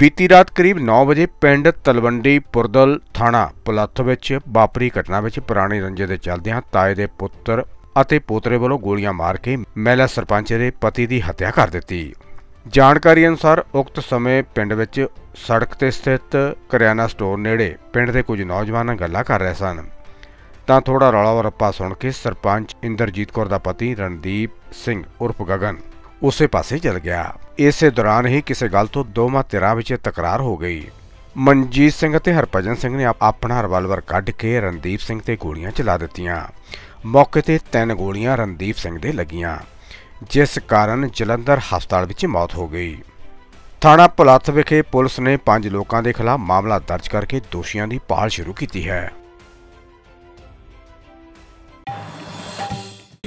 बीती रात करीब 9 बजे पिंड तलवंडी पुरदल थाणा पुलथ विच वापरी घटना विच पुराणी रंजे दे चलदियां ताए दे पुत्र अते पोतरे वालों गोलियां मार के महिला सरपंच के पति की हत्या कर दी। जानकारी अनुसार उक्त समय पिंड विच सड़क ते स्थित करियाना स्टोर नेड़े पिंड के कुछ नौजवान गल्लां कर रहे सन तां थोड़ा रौला रप्पा सुन के सरपंच इंद्रजीत कौर का पति रणदीप सिंह उर्फ गगन उसे पासे चल गया। इस दौरान ही किसी गल तो दोवां धिरां विच तकरार हो गई। मनजीत सिंह ते हरभजन सिंह ने अपना रिवाल्वर कढ के रणदीप सिंह ते गोलियां चला दित्तियां। मौके ते 3 गोलियां रणदीप सिंह दे लगियां जिस कारण जलंधर हस्पताल विच मौत हो गई। थाणा पुलथ विखे पुलिस ने 5 लोगों के खिलाफ मामला दर्ज करके दोषियों की भाल शुरू की है।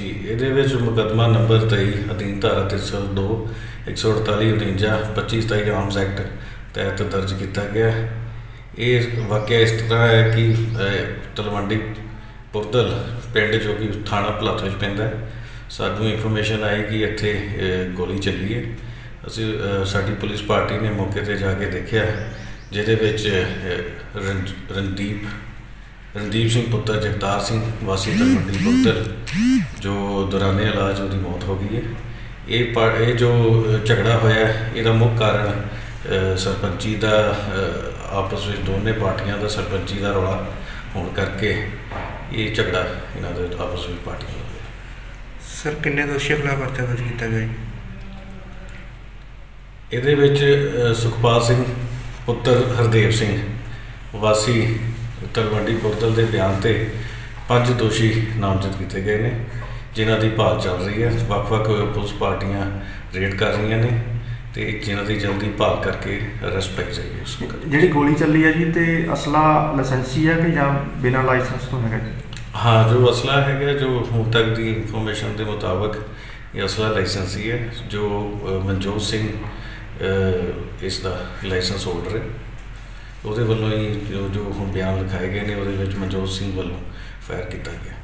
ये मुकदमा नंबर 23 अधीन धारा 302 148 49 25 आर्म्स एक्ट तहत दर्ज किया गया। ये वाकया इस तरह है कि तलवंडी पुरदल पिंड जो कि थाणा पुलथ में पैंदा है, सानू इनफॉर्मेशन आई कि इत्थे गोली चली है। असी साडी पुलिस पार्टी ने मौके पर जाके देखा जिहदे विच रणदीप सिंह पुत्र जगतार सिंह वासी तलवंडी पुरदल जो दौराने इलाज उनकी मौत हो गई है। ये जो झगड़ा होया इसदा मुख्य कारण सरपंची का आपस में दोनों पार्टियां का सरपंची का रौला होने करके ये झगड़ा इन्हां दे आपस में पार्टियां हो गया। सर किन्ने दोषियों खिलाफ परचा दर्ज किया गया? ये सुखपाल सिंह पुत्र हरदेव सिंह वासी तलवंडी पुरदल के बयान से 5 दोषी नामजद किए गए हैं जिन्हों की भाल चल रही है। वख-वख पुलिस पार्टियां रेड कर रही ने तो जिन्हों की जल्दी भाल करके अरेस्ट पाई जाएगी। जी गोली चली है जी तो असला लाइसेंसी है कि बिना लाइसेंस तो है? हाँ जो असला है जो हूँ तक की इनफॉर्मेशन के मुताबिक ये असला लाइसेंसी है जो मनजोत सिंह इसका लाइसेंस होल्डर है। वो जो बयान लिखाए गए हैं मनजोत सिंह वालों फायर किया गया।